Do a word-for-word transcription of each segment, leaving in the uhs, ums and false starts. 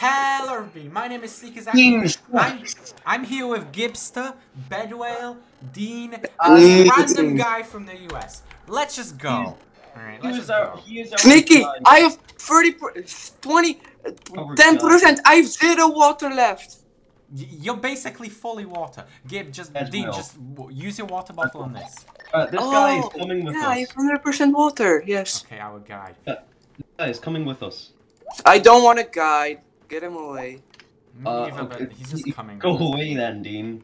Hello everybody, my name is Sneakyzakki. I'm, I'm here with Gibster, Bedwell, Dean, and a random guy from the U S. Let's just go. Alright, let's just go. Sneaky, I have thirty, twenty, ten percent, I have zero water left. You're basically fully water. Gib, just, Dean, just use your water bottle on this. Uh, this oh, guy is coming with yeah, us. Yeah, I have one hundred percent water, yes. Okay, our guide. Uh, this guy is coming with us. I don't want a guide. Get him away. Uh, Even, okay. But he's just coming. Go away then, Dean.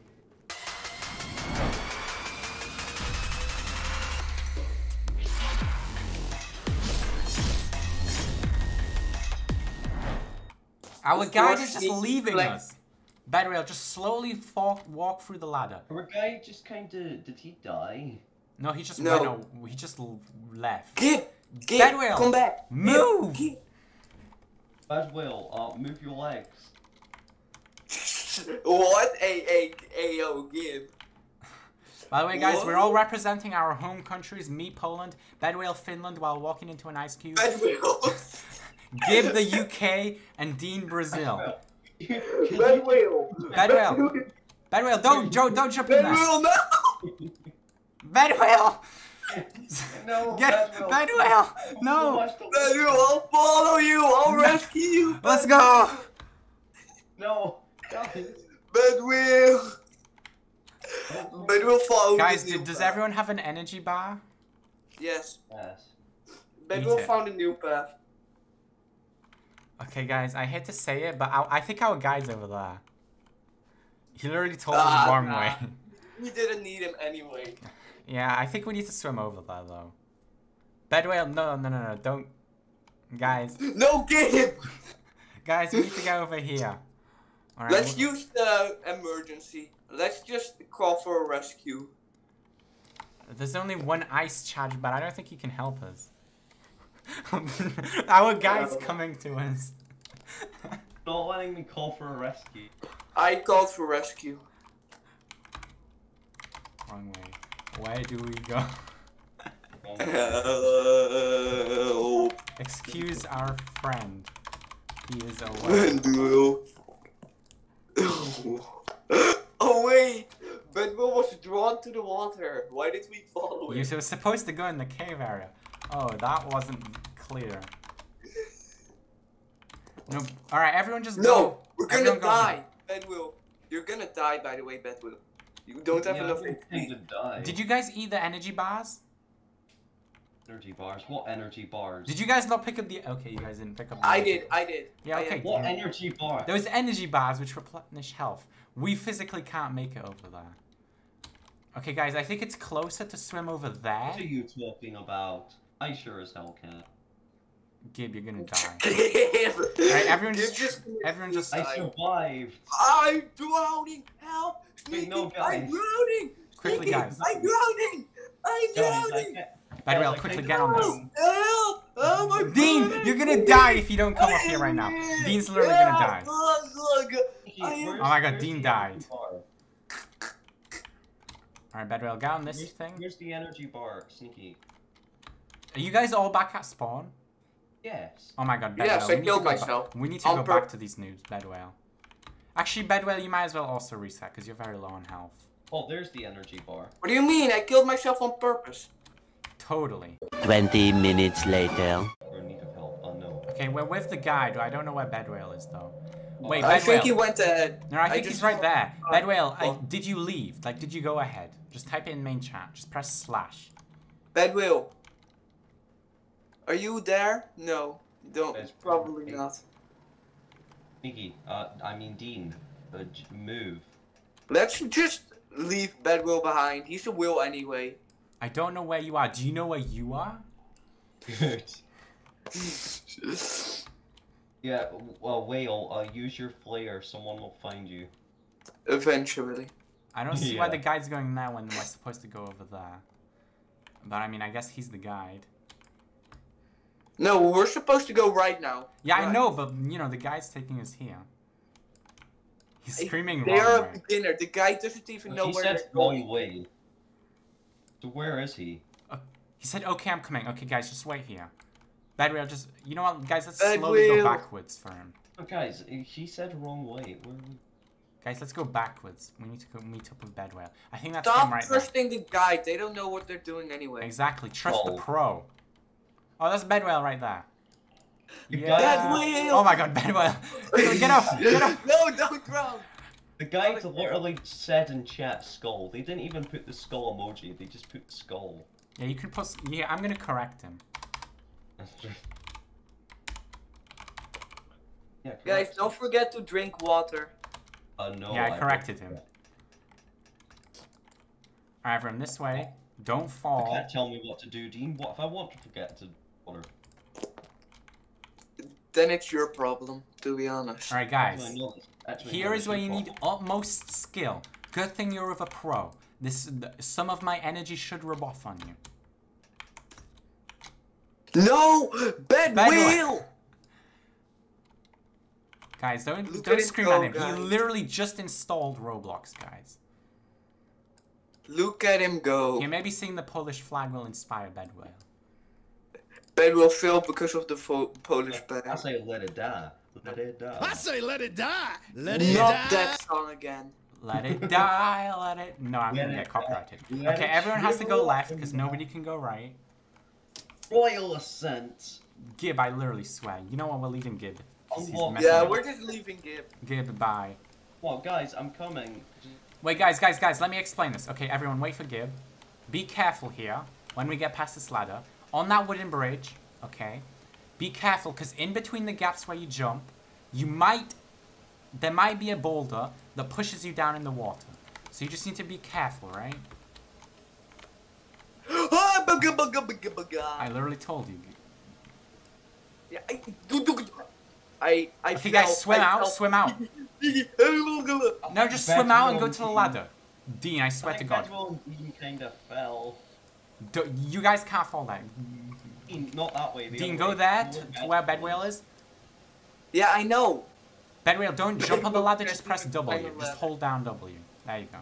Our guide is just leaving us. Bedwell, just slowly walk through the ladder. Our guy just kind of... Did he die? No, he just no. went. He just left. Get, get, Bedwell, come back. Move. Get, get. Bedwell, uh, move your legs. What? A a a o give. By the way, guys, what? We're all representing our home countries. Me, Poland. Bedwell, Finland, while walking into an ice cube. Bedwell. Give the U K and Dean Brazil. Bedwell. Bedwell. Bedwell, don't Joe, don't jump in there. Bedwell, no. Bedwell. No, get Bedwell! No! Bedwell, I'll follow you! I'll rescue you! Let's go! No! Bedwell! Bedwell, follow Guys, do, does path. everyone have an energy bar? Yes. Yes. Bedwell found a new path. Okay, guys, I hate to say it, but I, I think our guy's over there. He literally told us ah, the wrong nah. way. We didn't need him anyway. Yeah, I think we need to swim over there, though. Bedwell, no, no, no, no, don't... Guys... No, get him! Guys, we need to go over here. All right, Let's we'll... use the emergency. Let's just call for a rescue. There's only one ice charge, but I don't think he can help us. Our guy's no. coming to us. Not letting me call for a rescue. I called for rescue. Wrong way. Where do we go? Help. Excuse our friend. He is away. Oh wait! Bedwell was drawn to the water. Why did we follow him? You were supposed to go in the cave area. Oh, that wasn't clear. No. Alright, everyone just no, go. No! We're gonna everyone die! Go. Bedwell. You're gonna die, by the way, Bedwell. You don't have yeah, enough to die. Did you guys eat the energy bars? Energy bars? What energy bars? Did you guys not pick up the... Okay, you guys didn't pick up the... I did, bars. I did. Yeah, I okay. Had... What yeah. energy bars? There was energy bars which replenish health. We physically can't make it over there. Okay, guys, I think it's closer to swim over there. What are you talking about? I sure as hell can't. Gib, you're gonna die. Right, everyone just... just everyone just... I died. survived. I'm drowning! Help! Wait, no, guys. I'm drowning! Quickly, guys. I'm drowning! I'm drowning! Bedwell, quickly get on this. Help! Oh my Dean, God. You're gonna die if you don't come I up here right now. Dean's literally yeah. gonna die. Oh, oh my God, Dean died. Alright, Bedwell, get on this here's, thing. Here's the energy bar, Sneaky. Are you guys all back at spawn? Yes. Oh my God, Bedwell. Yes, I killed myself. We need to go back to these noobs, Bedwell. Actually, Bedwell, you might as well also reset, because you're very low on health. Oh, there's the energy bar. What do you mean? I killed myself on purpose. Totally. twenty minutes later. We're in need of help. Oh, no. Okay, we're with the guide. I don't know where Bedwell is, though. Oh, Wait, I Bedwell. think he went ahead. No, I think I he's right there. Bedwell, oh. I, did you leave? Like, did you go ahead? Just type it in main chat. Just press slash. Bedwell. Are you there? No. Don't. There's probably eight. not. Sneaky, uh, I mean Dean, uh, move. Let's just leave Bedwell behind. He's a will anyway. I don't know where you are. Do you know where you are? Good. Yeah, well, Whale, uh, use your flare. Someone will find you. Eventually. I don't see yeah. why the guide's going there when we're supposed to go over there. But I mean, I guess he's the guide. No, we're supposed to go right now. Yeah, right. I know, but, you know, the guy's taking us here. He's screaming wrong. They're a beginner. The guy doesn't even know where they're going. He said, go away. So where is he? Uh, he said, okay, I'm coming. Okay, guys, just wait here. Bedwell, just... You know what, guys, let's slowly go backwards for him. Oh, guys, he said wrong way. Where are we? Guys, let's go backwards. We need to go meet up with Bedwell. I think that's Stop him right now. Stop trusting the guy. They don't know what they're doing anyway. Exactly. Trust oh. the pro. Oh, that's Bedwell right there. Yeah. Bedwell! Oh my god, Bedwell. Get up! Get up! No, don't drown! The guy literally said in chat skull. They didn't even put the skull emoji. They just put skull. Yeah, you could put... Yeah, I'm gonna correct him. That's true. Yeah, guys, don't forget to drink water. Uh, no, yeah, I corrected I him. Alright, from this way. Don't fall. You can't tell me what to do, Dean. What if I want to forget to water? Then it's your problem, to be honest. Alright, guys. Here is where you need utmost skill. Good thing you're with a pro. This, some of my energy should rub off on you. No! Bedwell! Guys, don't, don't scream at him. He literally just installed Roblox, guys. Look at him go. Yeah, maybe seeing the Polish flag will inspire Bedwell. Bedwell failed because of the Polish flag. I say let it die. Let it die. I say let it die. Let it die. Not that song again. Let it die. Let it. No, I'm gonna get copyrighted. Okay, everyone has to go left because nobody can go right. Royal ascent. Gib, I literally swear. You know what? We're leaving Gib. Yeah, we're just leaving Gib. Gib, bye. Well, guys, I'm coming. Wait, guys, guys, guys, let me explain this. Okay, everyone, wait for Gib. Be careful here when we get past this ladder. On that wooden bridge, okay? Be careful, because in between the gaps where you jump, you might... There might be a boulder that pushes you down in the water. So you just need to be careful, right? I literally told you. Yeah, I... I, I okay, guys, swim I out, felt... swim out. No, just swim out and go to the ladder. Dean, I swear I to God. Dean kind of fell. Do, you guys can't fall there. Dean, not that way. Dean, go way. there to, to where Bedwell is. Yeah, I know. Bedwell, don't jump on the ladder, just press W. Just hold down W. There you go.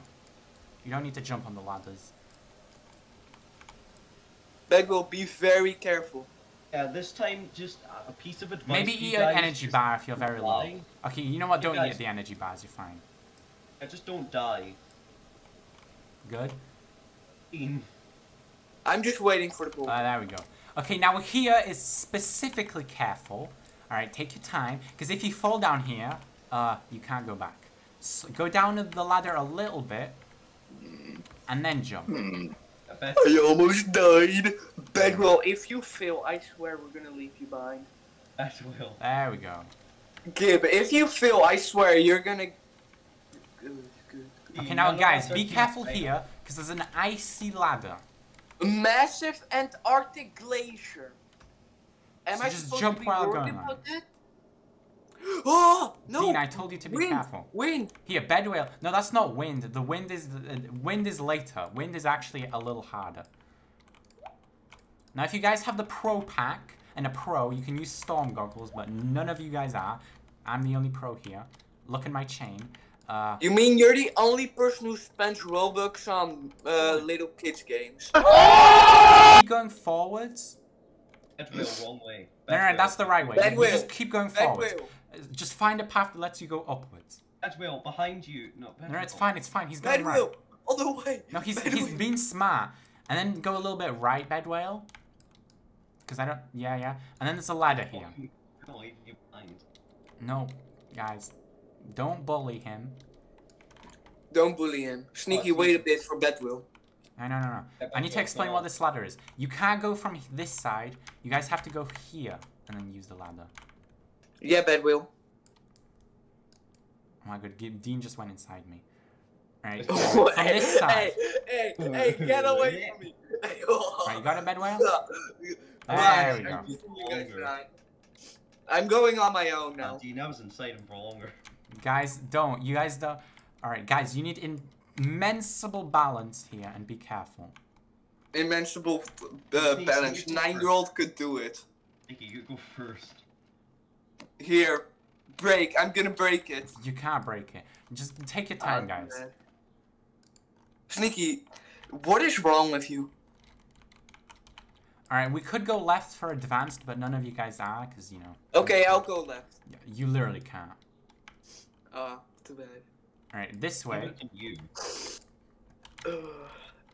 You don't need to jump on the ladders. Bedwell, be very careful. Yeah, this time, just a piece of advice. Maybe eat an energy bar if you're very low. Okay, you know what? Don't eat the energy bars, you're fine. I just don't die. Good. I'm just waiting for the ball. Uh, there we go. Okay, now here is specifically careful. Alright, take your time. Because if you fall down here, uh, you can't go back. So go down the ladder a little bit. And then jump. I almost died. Bedwell, if you fail, I swear we're gonna leave you behind. That's will. There we go. Gib, if you fail, I swear you're gonna... Good, good, good. Okay, now guys, be careful here, because there's an icy ladder. A massive Antarctic glacier. Am so I just supposed jump to be while going about on. That? Oh, no! Dean, I told you to be wind, careful. Wind! Here, Bedwell. No, that's not wind. The wind is uh, wind is later. Wind is actually a little harder. Now, if you guys have the pro pack and a pro, you can use storm goggles, but none of you guys are. I'm the only pro here. Look at my chain. Uh, you mean you're the only person who spends Robux on uh, little kids games? Keep going forwards. Bedwell, wrong way. No, no, no, that's the right way. You just keep going forwards. Just find a path that lets you go upwards. Bedwell, behind you. No, no, it's fine, it's fine. He's going Bedwell, right. all the way. No, he's Bedwell. he's being smart. And then go a little bit right, Bedwell. Because I don't... Yeah, yeah. And then there's a ladder here. No, guys. Don't bully him. Don't bully him. Sneaky, wait a bit for Bedwell. No, no, no, no. I need to explain what this ladder is. You can't go from this side. You guys have to go here and then use the ladder. Yeah, Bedwell. Oh my god, Dean just went inside me. Alright, oh, from hey, this side. Hey, hey, hey, get away from me. Alright, you got it, Bedwell? There we go. Longer. I'm going on my own now. Dean, I was inside him for longer. Guys, don't. You guys don't. Alright, guys, you need in... Immenseable balance here, and be careful. Immenseable uh, balance. Nine-year-old could do it. Nicky, you go first. Here, break. I'm gonna break it. You can't break it. Just take your time, guys. Man. Sneaky, what is wrong with you? Alright, we could go left for advanced, but none of you guys are, because, you know... Okay, I'll go left. You literally can't. Uh, too bad. Alright, this way... Neither can you.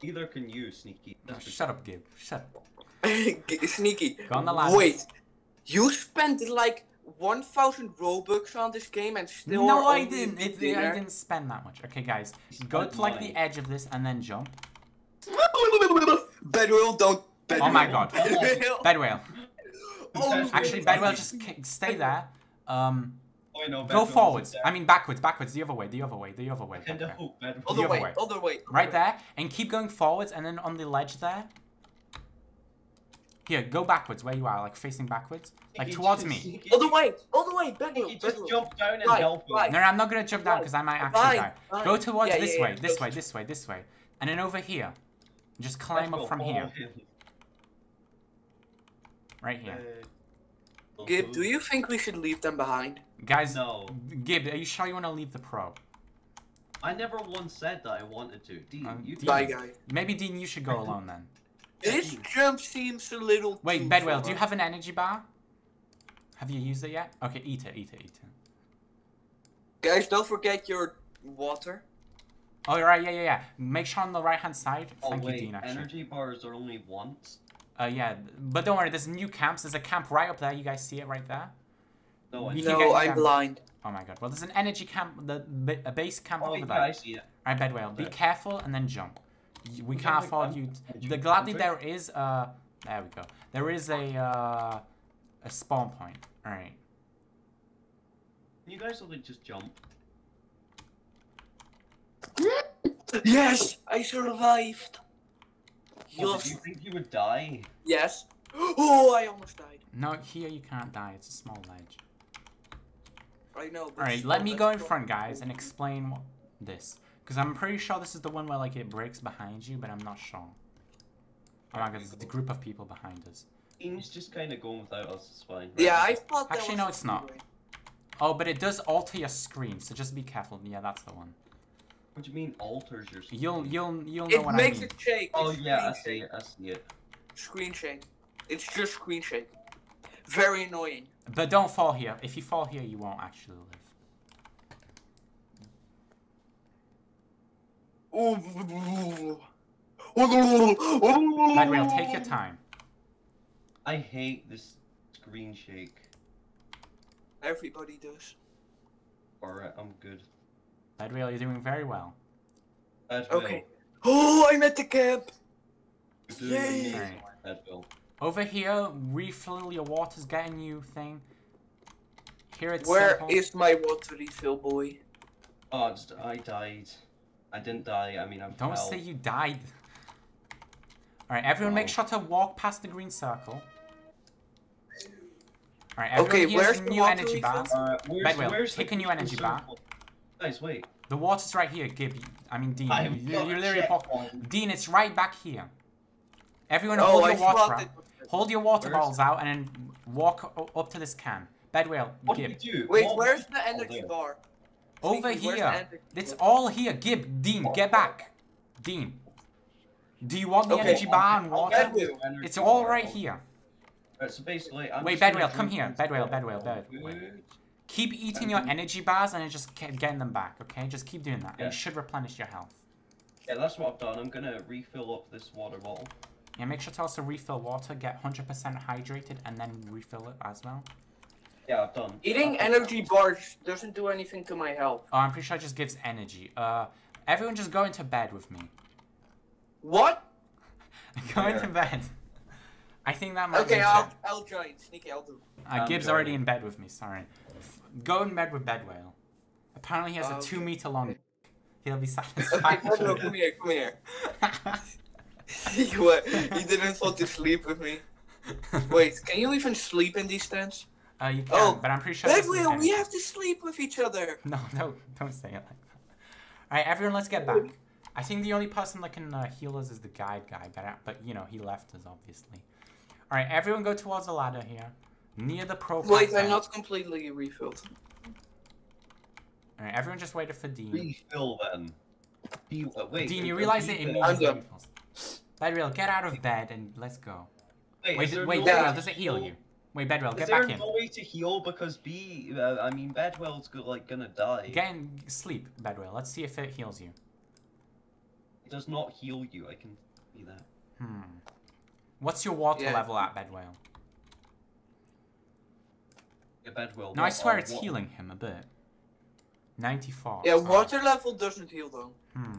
Neither can you, Sneaky. No, shut up, Gib. Shut up. Sneaky. Go on the last. Wait, you spent, like, one thousand Robux on this game and still... No, I didn't. It, I didn't spend that much. Okay, guys, go to, like, the edge of this and then jump. Bedwell, don't... Bedwell. Oh my god. Bedwell. Bedwell. Oh, actually, Bedwell, just stay there. Um, oh, no, Bedwell, go forwards. I mean backwards, backwards, the other way, the other way, the other way. Bedwell. Bedwell. Bedwell. Other the other way, way. Other way. Right there, and keep going forwards, and then on the ledge there. Here, go backwards where you are, like facing backwards. Like towards me. All the way, all the way, Bedwell. Just Bedwell. Jump down and right, help right. No, no, I'm not going to jump down because I might actually right, die. Right. Go towards yeah, this yeah, way, yeah. this way, this way, this way. And then over here. Just climb Bedwell, up from here. here. Right here. Uh, Gib, do you think we should leave them behind? Guys, no. Gib, are you sure you want to leave the pro? I never once said that I wanted to. Dean, um, you... Dean, bye, guy. Maybe, Dean, you should go alone, then. This jump seems a little... Wait, too Bedwell, far. Do you have an energy bar? Have you used it yet? Okay, eat it, eat it, eat it. Guys, don't forget your water. Oh, right, yeah, yeah, yeah. Make sure on the right-hand side. Oh, Thank wait, you, Dean, actually. Energy bars are only once. Uh, yeah, but don't worry, there's new camps. There's a camp right up there. You guys see it right there? No, no I'm blind. Oh my god. Well, there's an energy camp, the, a base camp oh, over there. I see it. All right, Bedwell, be careful and then jump. We I'm can't afford you. The, gladly, there is a... There we go. There is a, uh, a spawn point. All right. You guys will just jump. Yes! I survived! Oh, did you think you would die? Yes. Oh, I almost died. No, here you can't die. It's a small ledge. I know. All right, let me go in front, guys, and explain what, this, because I'm pretty sure this is the one where like it breaks behind you, but I'm not sure. Oh my god, there's a group of people behind us. Dean's just kind of going without us. It's fine. Right? Yeah, I thought. That Actually, no, it's not. Oh, but it does alter your screen, so just be careful. Yeah, that's the one. What do you mean alters your screen? You'll you'll you'll know it what I mean. It makes it shake. Oh it's yeah, I see it. I see it. Screen shake. It's just screen shake. Very annoying. But don't fall here. If you fall here, you won't actually live. Bedwell, take your time. I hate this screen shake. Everybody does. Alright, I'm good. Bedwell, you're doing very well. Bedwell. Okay. Oh, I'm at the camp! Yay! Right. Bedwell. Over here, refill your water's getting you thing. Here it's Where simple. is my water refill, boy? Oh, just, I died. I didn't die, I mean, I'm Don't fell. say you died. Alright, everyone oh. make sure to walk past the green circle. Alright, everyone okay, where's the new energy bar. Uh, where's, Bedwell, where's take a new energy bar. Guys, wait. The water's right here, Gibby. I mean, Dean. I you, you're literally Dean, it's right back here. Everyone, no, hold, your water out. hold your water where's... balls out and then walk up to this can. Bedwell, what Gib. Do you do? Wait, what where's the energy bar? Over Sneaky, here. It's all here. Gib, Dean, get back. Dean. Do you want the okay, energy bar and water? It's all right here. Right, so basically, I'm wait, Bedwell, come here. Bedwell, Bedwell, Bedwell. Keep eating your energy bars and just keep getting them back, okay? Just keep doing that. Yeah. It should replenish your health. Yeah, that's what I've done. I'm gonna refill up this water bottle. Yeah, make sure to also refill water, get one hundred percent hydrated, and then refill it as well. Yeah, I've done. Eating I've done. energy bars doesn't do anything to my health. Oh, I'm pretty sure it just gives energy. Uh, everyone just go into bed with me. What? go Where? into bed. I think that might okay, be I'll, I'll join. Sneaky, I'll do. Uh, Gib's joining. already in bed with me, sorry. Go in bed with Bedwell. Apparently he has oh, a two okay. meter long. He'll be satisfied. Okay, Bedwell, come here, come here. you, uh, you didn't want to sleep with me. Wait, can you even sleep in these tents? Uh, you can, oh, but I'm pretty sure. Bedwell, we have to sleep with each other. No, no, don't say it like that. Alright, everyone, let's get back. I think the only person that can uh, heal us is the guide guy, but, but you know, he left us, obviously. Alright, everyone go towards the ladder here. Near the pro. Wait, I'm not completely refilled. Alright, everyone just waited for Dean. Refill them. Be wait, Dean, you realize it immediately refills. Bedwell, get out of bed and let's go. Wait, wait, there wait no Bedwell, does it heal you? Wait, Bedwell, get back in. Is there no way to heal because B, uh, I mean, Bedwell's go, like gonna die. Get in sleep, Bedwell. Let's see if it heals you. It does not heal you, I can see that. Hmm. What's your water yeah. level at, Bedwell? Yeah, Bedwell. No, I swear it's water. healing him a bit. ninety-four. Yeah, water oh. level doesn't heal though. Hmm.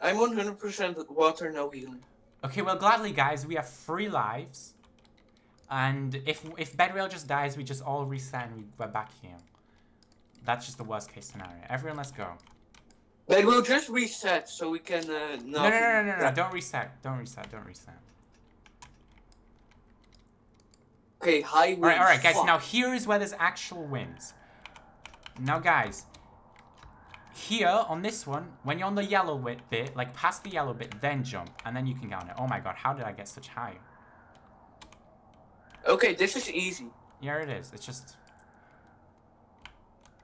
I'm one hundred percent water, no healing. Okay, well, gladly, guys, we have three lives. And if if Bedwell just dies, we just all reset and we, we're back here. That's just the worst case scenario. Everyone, let's go. Bedwell, just reset so we can... Uh, no, no, no, no, no, no, don't reset. Don't reset, don't reset. Okay, high winds. All right, all right, guys, Fuck. now here is where there's actual winds. Now, guys, here, on this one, when you're on the yellow bit, like, past the yellow bit, then jump, and then you can get on it. Oh my god, how did I get such high? Okay, this is easy. Yeah, it is. It's just...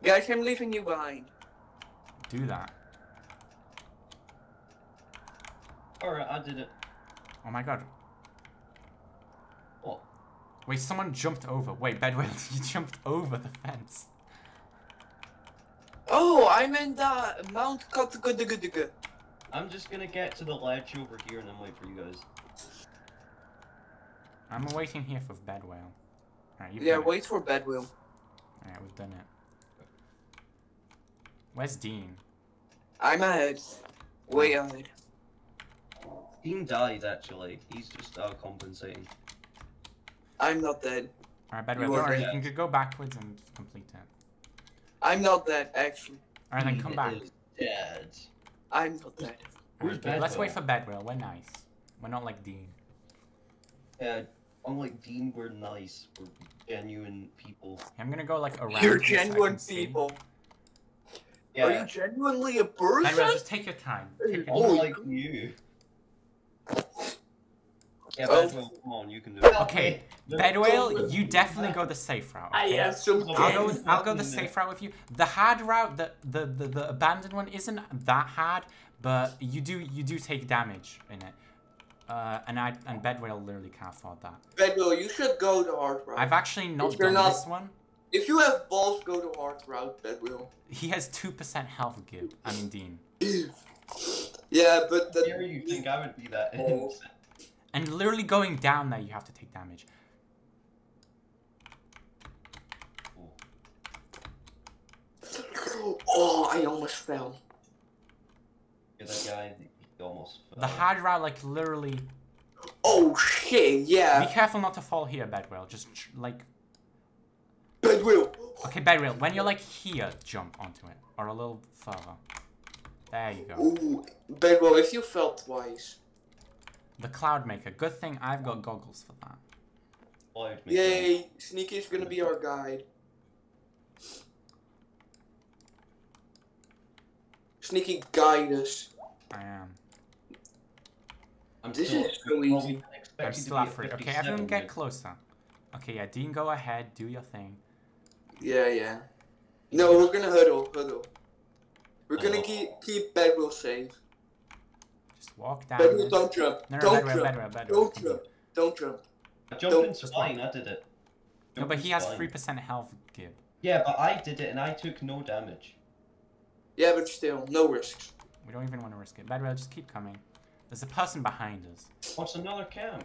Guys, I'm leaving you behind. Do that. Alright, I did it. Oh my god. What? Wait, someone jumped over. Wait, Bedwell, you jumped over the fence. Oh, I'm in the Mount Katgudugudugu. I'm just gonna get to the ledge over here and then wait for you guys. I'm waiting here for Bedwell. Right, yeah, wait it. for Bedwell. Alright, we've done it. Where's Dean? I'm ahead. Way ahead. Dean died, actually. He's just uh, compensating. I'm not dead. Alright, Bedwell, you, right. you can go backwards and complete it. I'm not dead, actually. Alright, then come back. Dead. I'm not dead. Where's Bedwell? Let's wait for Bedwell. We're nice. We're not like Dean. Yeah, unlike Dean, we're nice. We're genuine people. I'm gonna go like around. You're genuine people. Yeah. Are you genuinely a person? Bedwell, just take your time. Take your oh, time. like you. Yeah, Bedwell, come on, you can do it. Okay, Bedwell, you definitely go the safe route. Okay? I am so I'll go, I'll go the safe route with you. The hard route, the, the the the abandoned one, isn't that hard, but you do you do take damage in it. Uh, and I and Bedwell literally can't afford that. Bedwell, you should go the hard route. I've actually not done not, this one. If you have balls, go the hard route, Bedwell. He has two percent health, Gib. I mean, Dean. Yeah, but the How you think I would be that? And literally going down there, you have to take damage. Oh, I almost fell. Yeah, that guy almost fell. The hard route, like, literally... Oh, shit, yeah. Be careful not to fall here, Bedwell. Just, like... Bedwell! Okay, Bedwell, when you're, like, here, jump onto it. Or a little further. There you go. Ooh, Bedwell, if you fell twice... The Cloudmaker. Good thing I've got goggles for that. Yay! Sneaky's gonna be our guide. Sneaky, guide us. I am. I'm this still, is so easy. I'm still at free. Okay, everyone get closer. Okay, yeah, Dean, go ahead. Do your thing. Yeah, yeah. No, we're gonna huddle, huddle. We're gonna oh. keep, keep Bedwell safe. Just walk down. Bedwell, don't jump. No, no, don't Bedwell, jump. Bedwell, Bedwell, don't Bedwell. jump. Don't jump. I jumped don't in spine. I did it. Jump no, but he has three percent health, Gib. Yeah, but I did it and I took no damage. Yeah, but still, no risks. We don't even want to risk it. Bedwell, just keep coming. There's a person behind us. What's another camp?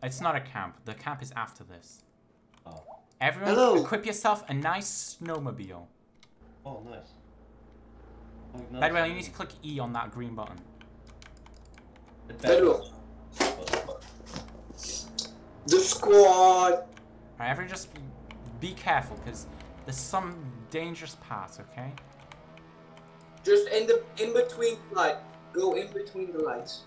It's not a camp. The camp is after this. Oh. Everyone, Hello. equip yourself a nice snowmobile. Oh, nice. Oh, nice. Bedwell, you need to click E on that green button. Bedwell. The squad. Alright, everyone, just be careful because there's some dangerous parts. Okay. Just in the in between light. Go in between the lights.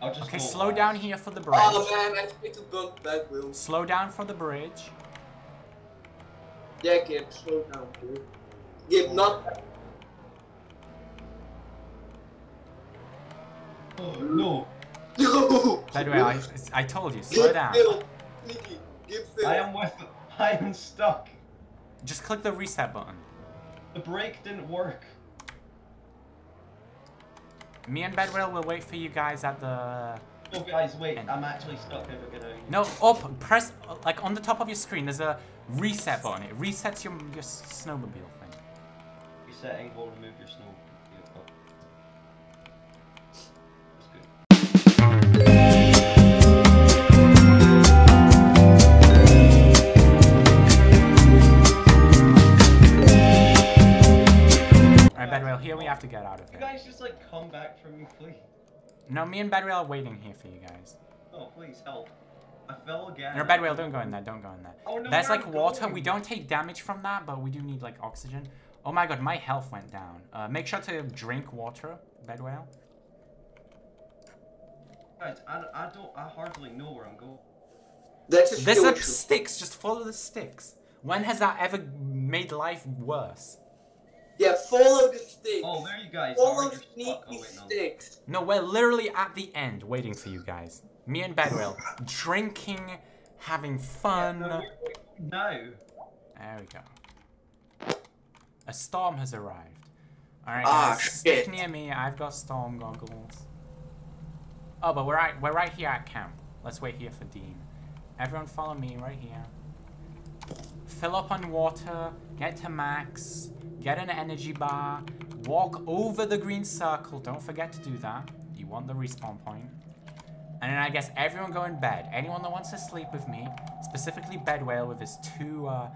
I'll just okay, slow down here for the bridge. Oh man, I need to bump Bedwell. Slow down for the bridge. Yeah, Gib, slow down, dude. Gib, not. Oh, no. No! Bedwell, I, I told you, slow Gib down. Still. Sneaky, Gib still. I am with. I am stuck. Just click the reset button. The brake didn't work. Me and Bedwell will wait for you guys at the... Oh, guys, wait. End. I'm actually stuck over gonna... No, up. Press, like, on the top of your screen, there's a reset button. It resets your, your snowmobile thing. Resetting will remove your snowmobile. Here we have to get out of it. You guys just like come back for me, please. No, me and Bedwell are waiting here for you guys. Oh, please help. I fell again. No, Bedwell, don't go in there, don't go in there. Oh, no, there's like I'm water, going. We don't take damage from that, but we do need like oxygen. Oh my god, my health went down. Uh, make sure to drink water, Bedwell. Guys, I, I don't, I hardly know where I'm going. That's There's like sticks, just follow the sticks. When has that ever made life worse? Yeah, follow the sticks. Oh, there you guys follow are. Follow sneaky oh, wait, no. sticks. No, we're literally at the end waiting for you guys. Me and Bedwell. Drinking, having fun. Yeah, no. There we go. A storm has arrived. Alright, ah, guys, shit. Stick near me. I've got storm goggles. Oh, but we're right, we're right here at camp. Let's wait here for Dean. Everyone follow me right here. Fill up on water. Get to max. Get an energy bar, walk over the green circle, don't forget to do that, you want the respawn point. And then I guess everyone go in bed, anyone that wants to sleep with me, specifically Bedwell with his two uh,